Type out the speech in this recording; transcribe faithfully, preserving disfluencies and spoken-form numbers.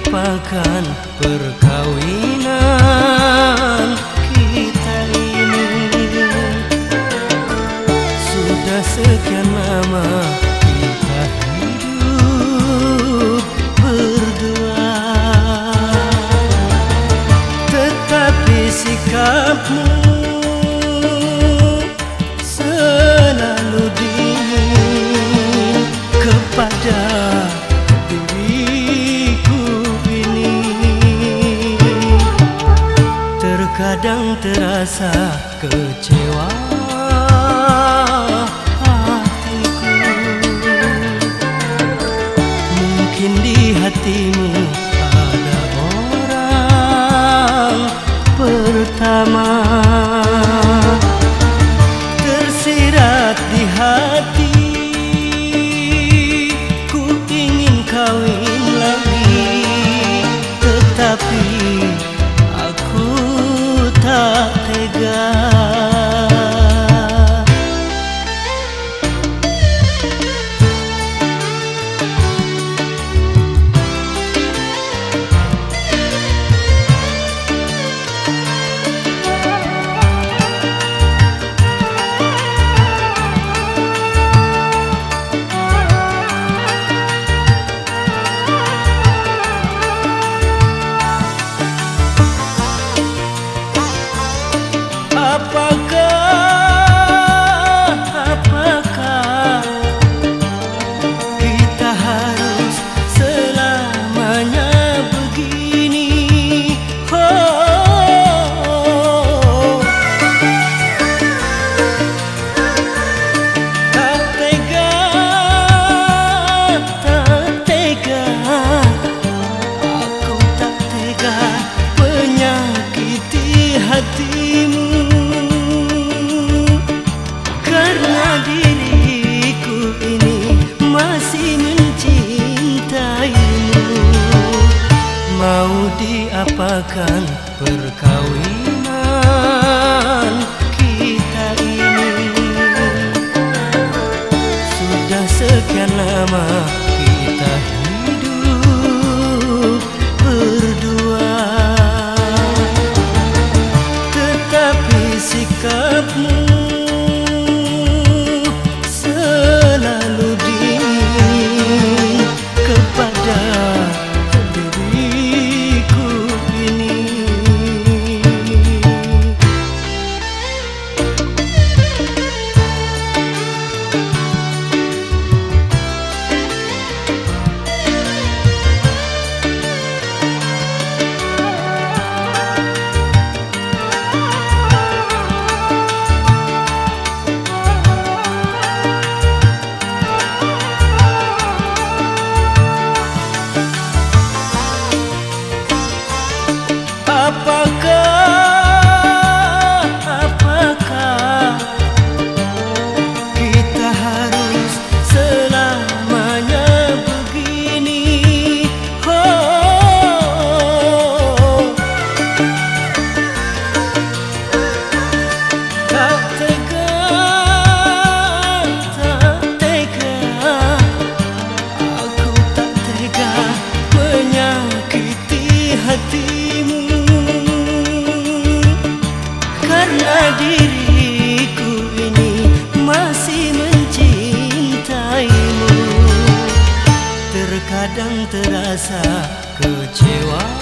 Apakan perkawinan kita ini? Sudah sekian lama kita hidup berdua, tetapi sikapmu selalu dingin kepada kadang terasa kecewa hatiku. Mungkin di hatimu ada orang pertama, tersirat di hati ku ingin kawin lagi, tetapi tak tega. Apakah, apakah kita harus selamanya begini? Oh, oh, oh. Tak tega, tak tega, aku tak tega menyakiti hatimu. Diriku ini masih mencintaimu, mau diapakan perkawinan kita ini? Sudah sekian lama kita hidup berdua, tetapi sikapmu terasa kecewa.